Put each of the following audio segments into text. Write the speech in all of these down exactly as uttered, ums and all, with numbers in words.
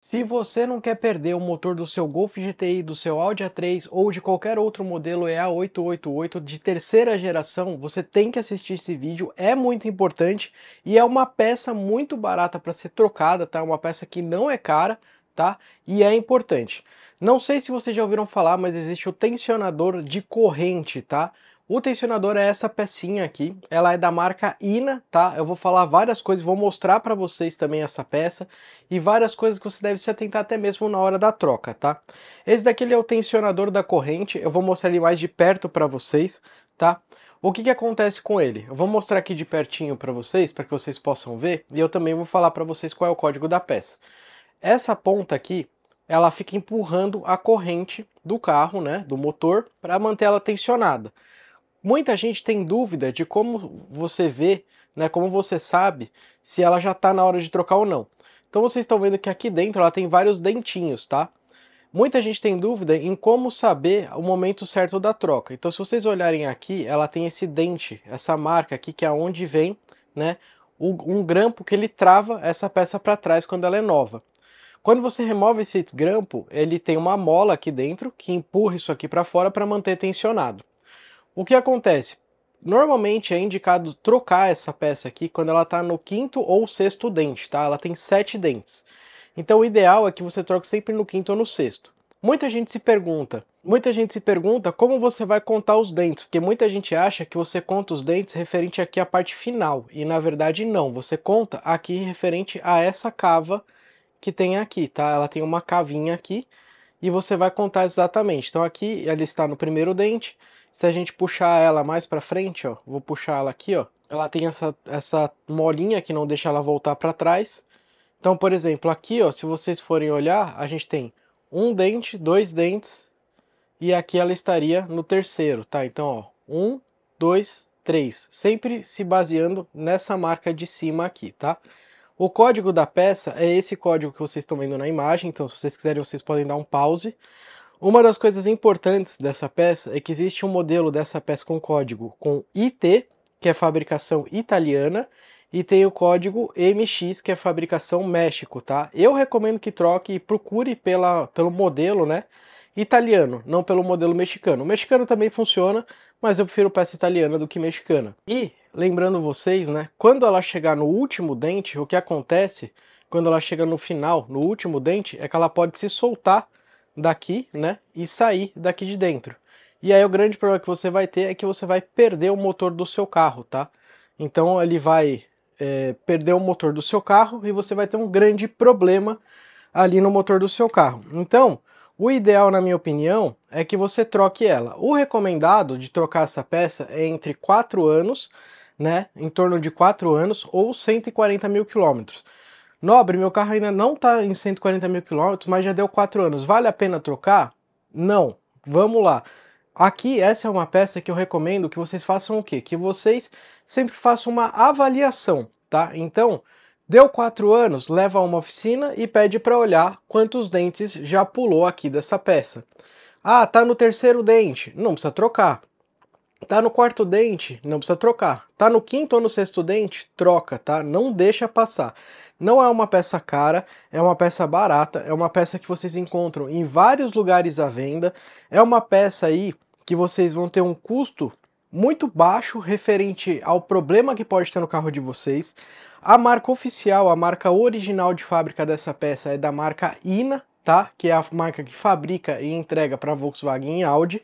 Se você não quer perder o motor do seu Golf G T I, do seu Audi A três ou de qualquer outro modelo E A oito oito oito de terceira geração, você tem que assistir esse vídeo, é muito importante e é uma peça muito barata para ser trocada, tá? Uma peça que não é cara, tá? E é importante. Não sei se vocês já ouviram falar, mas existe o tensionador de corrente, tá? O tensionador é essa pecinha aqui, ela é da marca I N A, tá? Eu vou falar várias coisas, vou mostrar para vocês também essa peça e várias coisas que você deve se atentar até mesmo na hora da troca, tá? Esse daqui ele é o tensionador da corrente, eu vou mostrar ele mais de perto para vocês, tá? O que que acontece com ele? Eu vou mostrar aqui de pertinho para vocês, para que vocês possam ver, e eu também vou falar para vocês qual é o código da peça. Essa ponta aqui, ela fica empurrando a corrente do carro, né, do motor, para manter ela tensionada. Muita gente tem dúvida de como você vê, né, como você sabe se ela já está na hora de trocar ou não. Então vocês estão vendo que aqui dentro ela tem vários dentinhos, tá? Muita gente tem dúvida em como saber o momento certo da troca. Então se vocês olharem aqui, ela tem esse dente, essa marca aqui que é onde vem, né, um grampo que ele trava essa peça para trás quando ela é nova. Quando você remove esse grampo, ele tem uma mola aqui dentro que empurra isso aqui para fora para manter tensionado. O que acontece? Normalmente é indicado trocar essa peça aqui quando ela está no quinto ou sexto dente, tá? Ela tem sete dentes. Então o ideal é que você troque sempre no quinto ou no sexto. Muita gente se pergunta, muita gente se pergunta como você vai contar os dentes, porque muita gente acha que você conta os dentes referente aqui à parte final, e na verdade não, você conta aqui referente a essa cava que tem aqui, tá? Ela tem uma cavinha aqui e você vai contar exatamente. Então aqui ela está no primeiro dente. Se a gente puxar ela mais para frente, ó, vou puxar ela aqui, ó, ela tem essa, essa molinha que não deixa ela voltar para trás. Então, por exemplo, aqui, ó, se vocês forem olhar, a gente tem um dente, dois dentes, e aqui ela estaria no terceiro, tá? Então, ó, um, dois, três, sempre se baseando nessa marca de cima aqui, tá? O código da peça é esse código que vocês estão vendo na imagem, então se vocês quiserem, vocês podem dar um pause. Uma das coisas importantes dessa peça é que existe um modelo dessa peça com código com I T, que é fabricação italiana, e tem o código M X, que é fabricação México, tá? Eu recomendo que troque e procure pela, pelo modelo, né, italiano, não pelo modelo mexicano. O mexicano também funciona, mas eu prefiro peça italiana do que mexicana. E, lembrando vocês, né, quando ela chegar no último dente, o que acontece, quando ela chega no final, no último dente, é que ela pode se soltar daqui, né, e sair daqui de dentro. E aí o grande problema que você vai ter é que você vai perder o motor do seu carro, tá? Então ele vai é, perder o motor do seu carro e você vai ter um grande problema ali no motor do seu carro. Então, o ideal, na minha opinião, é que você troque ela. O recomendado de trocar essa peça é entre quatro anos, né, em torno de quatro anos ou cento e quarenta mil quilômetros. Nobre, meu carro ainda não está em cento e quarenta mil quilômetros, mas já deu quatro anos. Vale a pena trocar? Não. Vamos lá. Aqui, essa é uma peça que eu recomendo que vocês façam o quê? Que vocês sempre façam uma avaliação, tá? Então, deu quatro anos, leva a uma oficina e pede para olhar quantos dentes já pulou aqui dessa peça. Ah, tá no terceiro dente? Não precisa trocar. Tá no quarto dente? Não precisa trocar. Tá no quinto ou no sexto dente? Troca, tá? Não deixa passar. Não é uma peça cara, é uma peça barata, é uma peça que vocês encontram em vários lugares à venda, é uma peça aí que vocês vão ter um custo muito baixo referente ao problema que pode ter no carro de vocês. A marca oficial, a marca original de fábrica dessa peça é da marca I N A, tá? Que é a marca que fabrica e entrega para Volkswagen e Audi.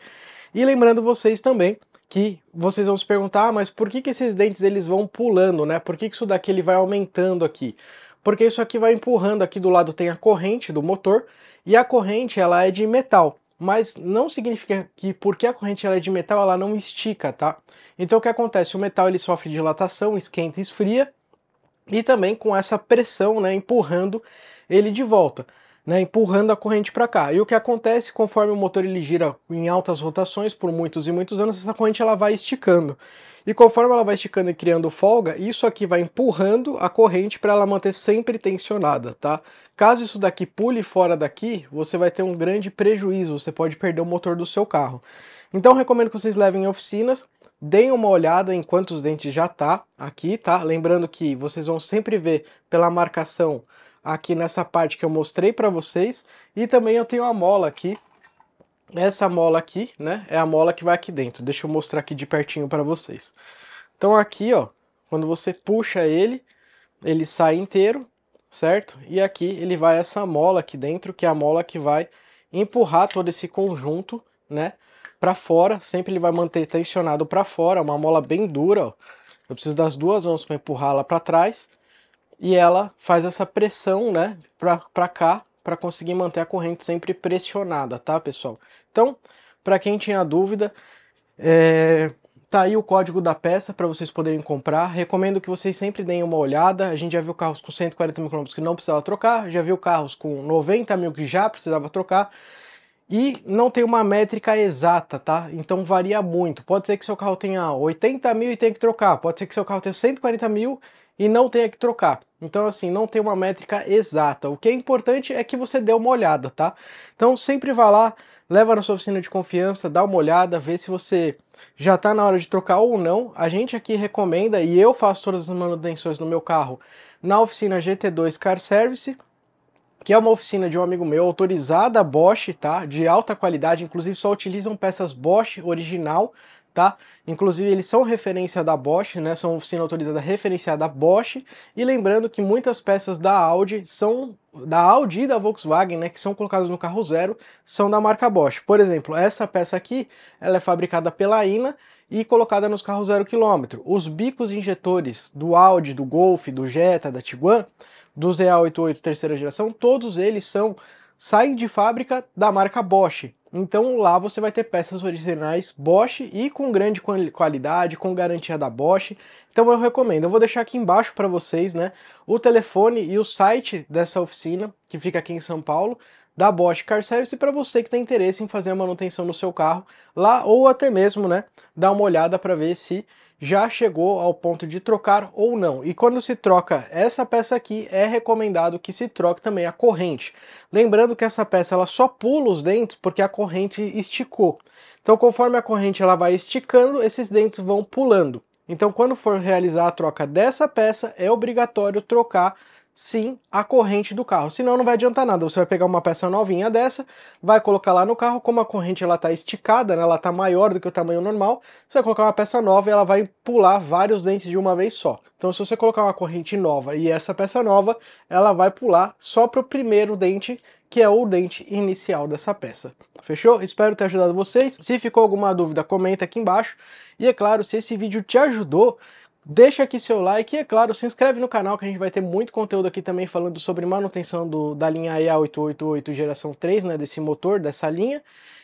E lembrando vocês também que vocês vão se perguntar, ah, mas por que que esses dentes eles vão pulando, né? Por que que isso daqui ele vai aumentando aqui? Porque isso aqui vai empurrando, aqui do lado tem a corrente do motor, e a corrente ela é de metal, mas não significa que porque a corrente ela é de metal, ela não estica, tá? Então o que acontece? O metal ele sofre dilatação, esquenta e esfria, e também com essa pressão, né, empurrando ele de volta. Né, empurrando a corrente para cá. E o que acontece, conforme o motor ele gira em altas rotações por muitos e muitos anos, essa corrente ela vai esticando. E conforme ela vai esticando e criando folga, isso aqui vai empurrando a corrente para ela manter sempre tensionada, tá? Caso isso daqui pule fora daqui, você vai ter um grande prejuízo, você pode perder o motor do seu carro. Então recomendo que vocês levem em oficinas, deem uma olhada em quantos dentes já tá aqui, tá? Lembrando que vocês vão sempre ver pela marcação aqui nessa parte que eu mostrei para vocês. E também eu tenho a mola aqui. Essa mola aqui, né, é a mola que vai aqui dentro. Deixa eu mostrar aqui de pertinho para vocês. Então aqui, ó, quando você puxa ele, ele sai inteiro, certo? E aqui ele vai essa mola aqui dentro, que é a mola que vai empurrar todo esse conjunto, né, para fora. Sempre ele vai manter tensionado para fora, uma mola bem dura, ó. Eu preciso das duas mãos para empurrá-la para trás. E ela faz essa pressão, né, para cá, para conseguir manter a corrente sempre pressionada, tá, pessoal? Então, para quem tinha dúvida, é... tá aí o código da peça para vocês poderem comprar. Recomendo que vocês sempre deem uma olhada. A gente já viu carros com cento e quarenta mil quilômetros que não precisava trocar, já viu carros com noventa mil que já precisava trocar. E não tem uma métrica exata, tá? Então varia muito. Pode ser que seu carro tenha oitenta mil e tenha que trocar. Pode ser que seu carro tenha cento e quarenta mil e não tenha que trocar. Então, assim, não tem uma métrica exata. O que é importante é que você dê uma olhada, tá? Então sempre vá lá, leva na sua oficina de confiança, dá uma olhada, vê se você já está na hora de trocar ou não. A gente aqui recomenda, e eu faço todas as manutenções no meu carro na oficina G T dois Car Service, que é uma oficina de um amigo meu, autorizada Bosch, tá? De alta qualidade, inclusive só utilizam peças Bosch original, tá? Inclusive eles são referência da Bosch, né? São oficina autorizada referenciada Bosch. E lembrando que muitas peças da Audi são da Audi e da Volkswagen, né, que são colocadas no carro zero, são da marca Bosch. Por exemplo, essa peça aqui, ela é fabricada pela I N A e colocada nos carros zero quilômetro. Os bicos injetores do Audi, do Golf, do Jetta, da Tiguan, dos E A oito oito oito terceira geração, todos eles são, saem de fábrica da marca Bosch. Então lá você vai ter peças originais Bosch e com grande qualidade, com garantia da Bosch. Então eu recomendo, eu vou deixar aqui embaixo para vocês, né, o telefone e o site dessa oficina, que fica aqui em São Paulo, da Bosch Car Service, para você que tem interesse em fazer a manutenção no seu carro lá, ou até mesmo, né, dar uma olhada para ver se já chegou ao ponto de trocar ou não. E quando se troca essa peça aqui, é recomendado que se troque também a corrente. Lembrando que essa peça ela só pula os dentes porque a corrente esticou. Então conforme a corrente ela vai esticando, esses dentes vão pulando. Então quando for realizar a troca dessa peça, é obrigatório trocar sim a corrente do carro, senão não vai adiantar nada. Você vai pegar uma peça novinha dessa, vai colocar lá no carro, como a corrente ela tá esticada, né, ela tá maior do que o tamanho normal, você vai colocar uma peça nova e ela vai pular vários dentes de uma vez só. Então se você colocar uma corrente nova e essa peça nova, ela vai pular só para o primeiro dente, que é o dente inicial dessa peça. Fechou? Espero ter ajudado vocês. Se ficou alguma dúvida, comenta aqui embaixo. E é claro, se esse vídeo te ajudou, deixa aqui seu like e, é claro, se inscreve no canal, que a gente vai ter muito conteúdo aqui também falando sobre manutenção do, da linha E A oito oito oito geração três, né, desse motor, dessa linha.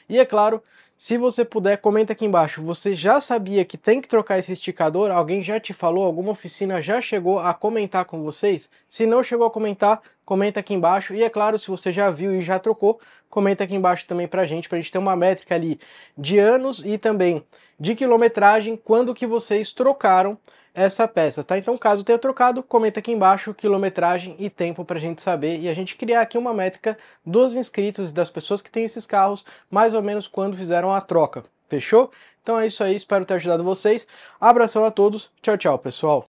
E, é claro, se você puder, comenta aqui embaixo, você já sabia que tem que trocar esse esticador? Alguém já te falou? Alguma oficina já chegou a comentar com vocês? Se não chegou a comentar, comenta aqui embaixo. E, é claro, se você já viu e já trocou, comenta aqui embaixo também pra gente, pra gente ter uma métrica ali de anos e também de quilometragem, quando que vocês trocaram essa peça, tá? Então caso tenha trocado, comenta aqui embaixo quilometragem e tempo pra gente saber e a gente criar aqui uma métrica dos inscritos e das pessoas que têm esses carros, mais ou menos quando fizeram a troca, fechou? Então é isso aí, espero ter ajudado vocês, abração a todos, tchau tchau pessoal!